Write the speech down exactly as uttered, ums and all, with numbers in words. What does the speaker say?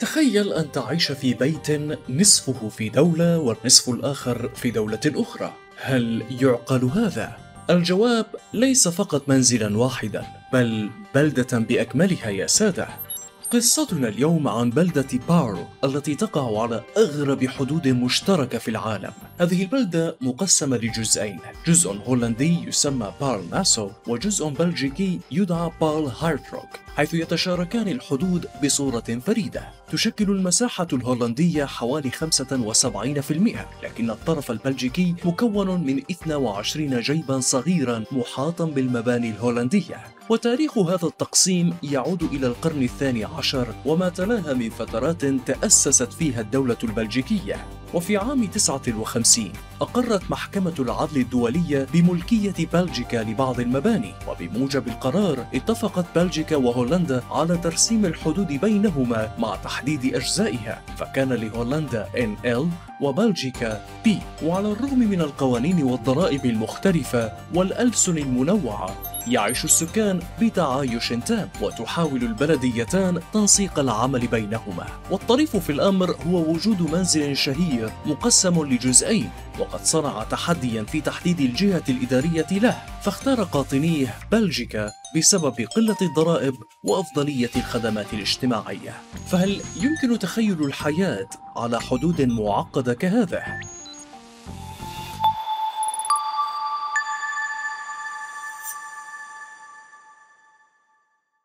تخيل أن تعيش في بيت نصفه في دولة والنصف الآخر في دولة أخرى، هل يعقل هذا؟ الجواب ليس فقط منزلا واحدا، بل بلدة بأكملها يا سادة. قصتنا اليوم عن بلدة بارل التي تقع على أغرب حدود مشتركة في العالم. هذه البلدة مقسمة لجزئين، جزء هولندي يسمى بارل ناسو وجزء بلجيكي يدعى بارل هيرتوغ، حيث يتشاركان الحدود بصورة فريدة. تشكل المساحة الهولندية حوالي خمسة وسبعين بالمئة، لكن الطرف البلجيكي مكون من اثنين وعشرين جيبا صغيرا محاطا بالمباني الهولندية. وتاريخ هذا التقسيم يعود إلى القرن الثاني عشر وما تلاها من فترات تأسست فيها الدولة البلجيكية. وفي عام تسعة وخمسين أقرت محكمة العدل الدولية بملكية بلجيكا لبعض المباني، وبموجب القرار اتفقت بلجيكا وهولندا على ترسيم الحدود بينهما مع تحديد أجزائها، فكان لهولندا إن إل وبلجيكا بي. وعلى الرغم من القوانين والضرائب المختلفة والألسن المنوعة، يعيش السكان بتعايش تام، وتحاول البلديتان تنسيق العمل بينهما. والطريف في الأمر هو وجود منزل شهير مقسم لجزئين، وقد صنع تحديا في تحديد الجهة الإدارية له، فاختار قاطنيه بلجيكا بسبب قلة الضرائب وأفضلية الخدمات الاجتماعية. فهل يمكن تخيل الحياة على حدود معقدة كهذا؟